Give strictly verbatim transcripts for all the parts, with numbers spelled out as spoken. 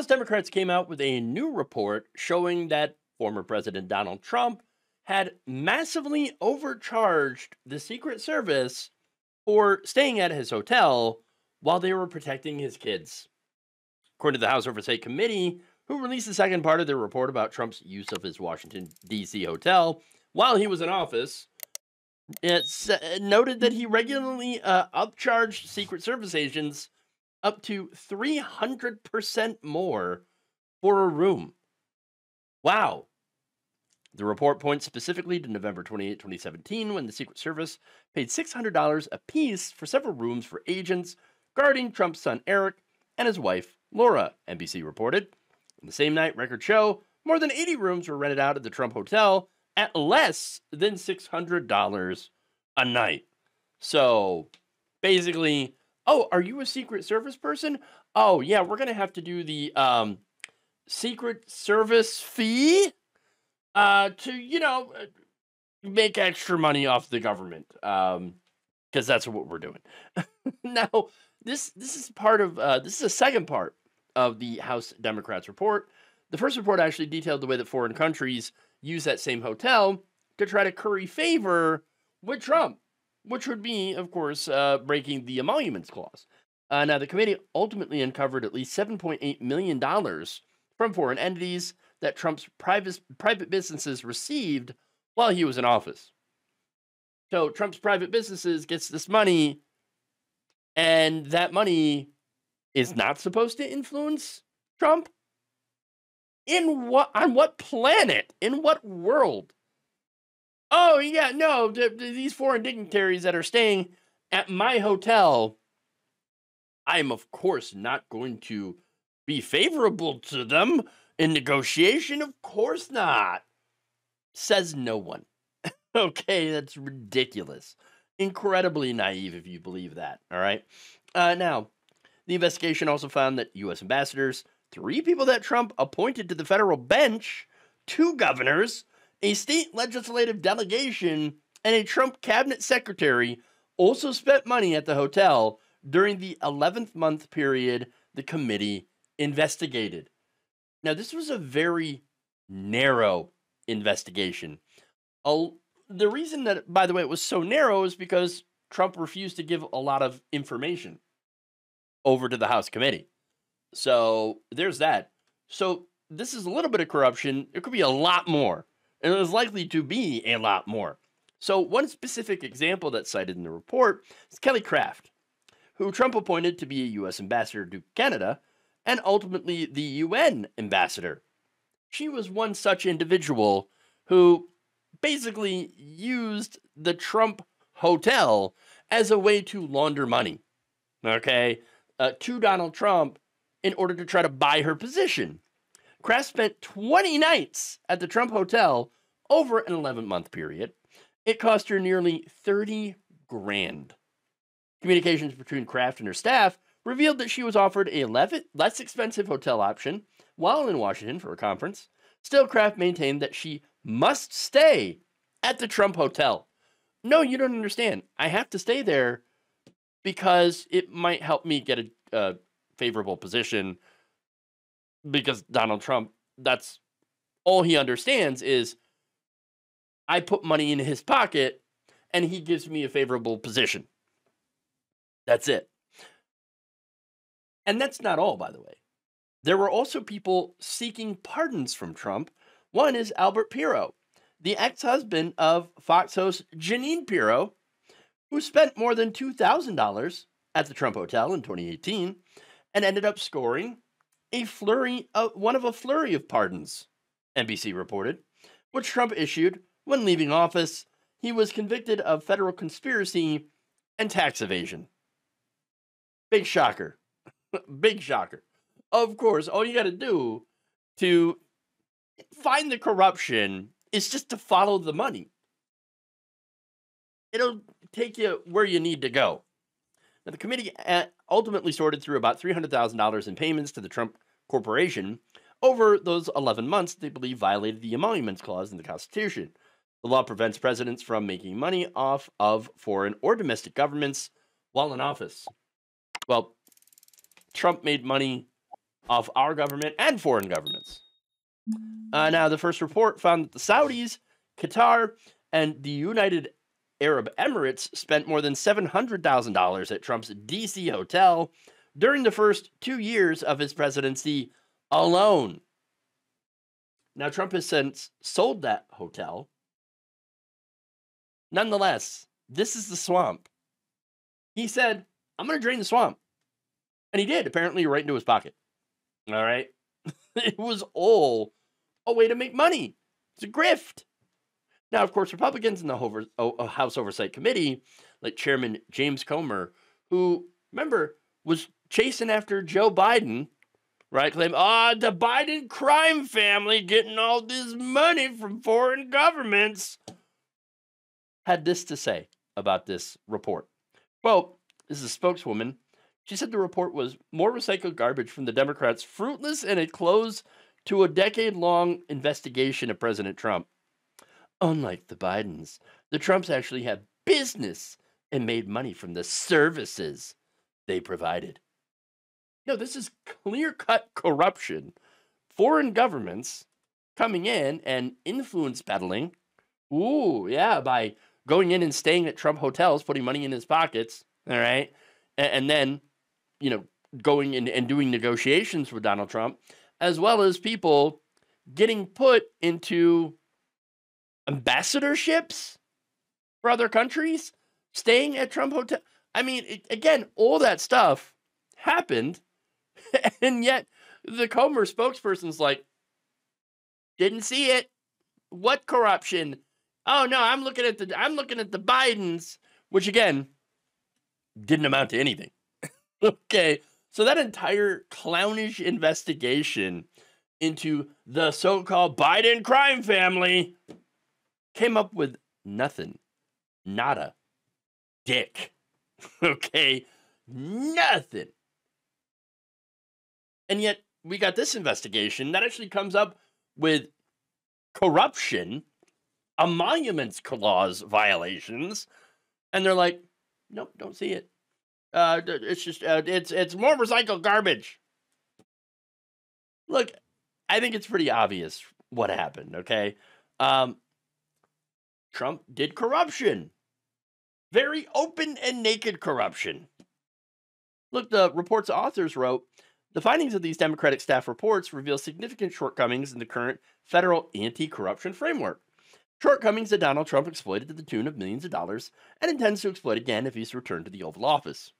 House Democrats came out with a new report showing that former President Donald Trump had massively overcharged the Secret Service for staying at his hotel while they were protecting his kids. According to the House Oversight Committee, who released the second part of their report about Trump's use of his Washington, D C hotel while he was in office, it's noted that he regularly uh, upcharged Secret Service agents up to three hundred percent more for a room. Wow. The report points specifically to November twenty-eighth, twenty seventeen, when the Secret Service paid six hundred dollars apiece for several rooms for agents guarding Trump's son Eric and his wife Laura, N B C reported. On the same night, records show more than eighty rooms were rented out at the Trump Hotel at less than six hundred dollars a night. So basically, oh, are you a Secret Service person? Oh, yeah, we're going to have to do the um, Secret Service fee uh, to, you know, make extra money off the government, because um, that's what we're doing. Now, this this is part of, uh, this is the second part of the House Democrats report. The first report actually detailed the way that foreign countries use that same hotel to try to curry favor with Trump, which would be, of course, uh, breaking the Emoluments Clause. Uh, now, the committee ultimately uncovered at least seven point eight million dollars from foreign entities that Trump's private, private businesses received while he was in office. So Trump's private businesses gets this money, and that money is not supposed to influence Trump? In what, on what planet? In what world? Oh, yeah, no, th th these foreign dignitaries that are staying at my hotel, I'm, of course, not going to be favorable to them in negotiation. Of course not, says no one. Okay, that's ridiculous. Incredibly naive if you believe that, all right? Uh, now, the investigation also found that U S ambassadors, three people that Trump appointed to the federal bench, two governors, a state legislative delegation, and a Trump cabinet secretary also spent money at the hotel during the eleven month period the committee investigated. Now, this was a very narrow investigation. The reason that, by the way, it was so narrow is because Trump refused to give a lot of information over to the House committee. So there's that. So this is a little bit of corruption. It could be a lot more. And it was likely to be a lot more. So one specific example that's cited in the report is Kelly Craft, who Trump appointed to be a U S ambassador to Canada and ultimately the U N ambassador. She was one such individual who basically used the Trump Hotel as a way to launder money, okay, uh, to Donald Trump in order to try to buy her position. Kraft spent twenty nights at the Trump Hotel over an eleven month period. It cost her nearly thirty grand. Communications between Kraft and her staff revealed that she was offered a less expensive hotel option while in Washington for a conference. Still, Kraft maintained that she must stay at the Trump Hotel. No, you don't understand. I have to stay there because it might help me get a, a favorable position. Because Donald Trump, that's all he understands is I put money in his pocket and he gives me a favorable position. That's it. And that's not all, by the way. There were also people seeking pardons from Trump. One is Albert Pirro, the ex-husband of Fox host Jeanine Pirro, who spent more than two thousand dollars at the Trump Hotel in twenty eighteen and ended up scoring A flurry, of, one of a flurry of pardons, N B C reported, which Trump issued when leaving office. He was convicted of federal conspiracy and tax evasion. Big shocker. Big shocker. Of course, all you got to do to find the corruption is just to follow the money. It'll take you where you need to go. Now, the committee ultimately sorted through about three hundred thousand dollars in payments to the Trump Corporation over those eleven months they believe violated the Emoluments Clause in the Constitution. The law prevents presidents from making money off of foreign or domestic governments while in office. Well, Trump made money of our government and foreign governments. Uh, now, the first report found that the Saudis, Qatar, and the United Arab Emirates spent more than seven hundred thousand dollars at Trump's D C hotel during the first two years of his presidency alone. Now, Trump has since sold that hotel. Nonetheless, this is the swamp. He said, I'm going to drain the swamp. And he did, apparently, right into his pocket. All right. It was all a way to make money. It's a grift. Now, of course, Republicans in the House Oversight Committee, like Chairman James Comer, who, remember, was chasing after Joe Biden, right? Claim, ah, oh, the Biden crime family getting all this money from foreign governments, had this to say about this report. Well, this is a spokeswoman. She said the report was more recycled garbage from the Democrats, fruitless and a close to a decade-long investigation of President Trump. Unlike the Bidens, the Trumps actually have business and made money from the services they provided. You know, this is clear-cut corruption. Foreign governments coming in and influence peddling. Ooh, yeah, by going in and staying at Trump hotels, putting money in his pockets, all right? And then, you know, going in and doing negotiations with Donald Trump, as well as people getting put into ambassadorships for other countries, staying at Trump hotel. I mean, it, again, all that stuff happened, and yet the Comer spokesperson's like, didn't see it. What corruption? Oh no, I'm looking at the I'm looking at the Bidens, which again didn't amount to anything. Okay, so that entire clownish investigation into the so-called Biden crime family came up with nothing. Nada. Dick. Okay, nothing. And yet we got this investigation that actually comes up with corruption, Emoluments Clause violations, and they're like, nope, don't see it. Uh, it's just, uh, it's, it's more recycled garbage. Look, I think it's pretty obvious what happened, okay? Um, Trump did corruption. Very open and naked corruption. Look, the report's authors wrote, the findings of these Democratic staff reports reveal significant shortcomings in the current federal anti-corruption framework. Shortcomings that Donald Trump exploited to the tune of millions of dollars and intends to exploit again if he's returned to the Oval Office.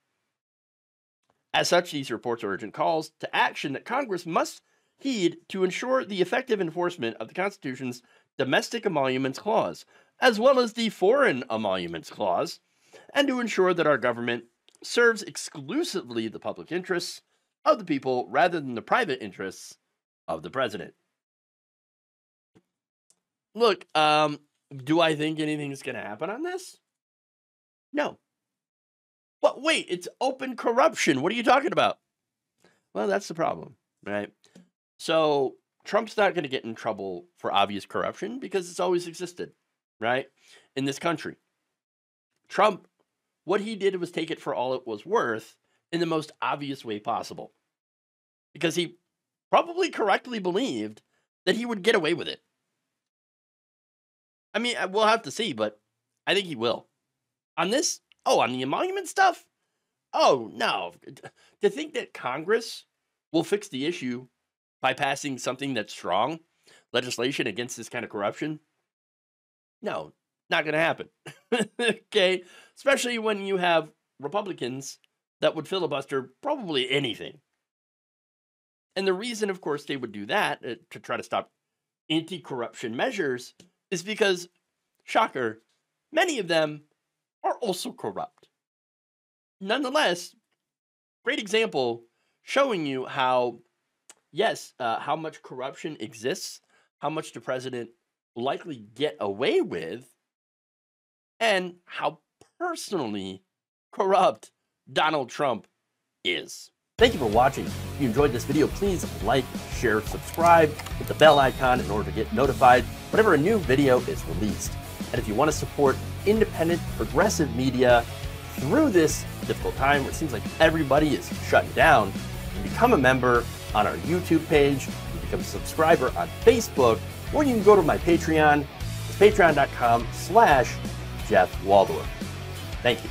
As such, these reports are urgent calls to action that Congress must heed to ensure the effective enforcement of the Constitution's Domestic Emoluments Clause, as well as the Foreign Emoluments Clause, and to ensure that our government serves exclusively the public interests of the people rather than the private interests of the president. Look, um, do I think anything's going to happen on this? No. But wait, it's open corruption. What are you talking about? Well, that's the problem, right? So Trump's not going to get in trouble for obvious corruption because it's always existed, right? In this country. Trump, what he did was take it for all it was worth in the most obvious way possible. Because he probably correctly believed that he would get away with it. I mean, we'll have to see, but I think he will. On this? Oh, on the emolument stuff? Oh, no. To think that Congress will fix the issue by passing something that's strong, legislation against this kind of corruption? No, not going to happen. Okay? Especially when you have Republicans that would filibuster probably anything. And the reason, of course, they would do that, uh, to try to stop anti-corruption measures, is because, shocker, many of them are also corrupt. Nonetheless, great example showing you how, yes, uh, how much corruption exists, how much the president will likely get away with, and how personally corrupt Donald Trump is. Thank you for watching. If you enjoyed this video, please like, share, subscribe, hit the bell icon in order to get notified whenever a new video is released. And if you want to support independent, progressive media through this difficult time where it seems like everybody is shut down, you can become a member on our YouTube page, you can become a subscriber on Facebook, or you can go to my Patreon. It's patreon dot com slash Jeff Waldorf. Thank you.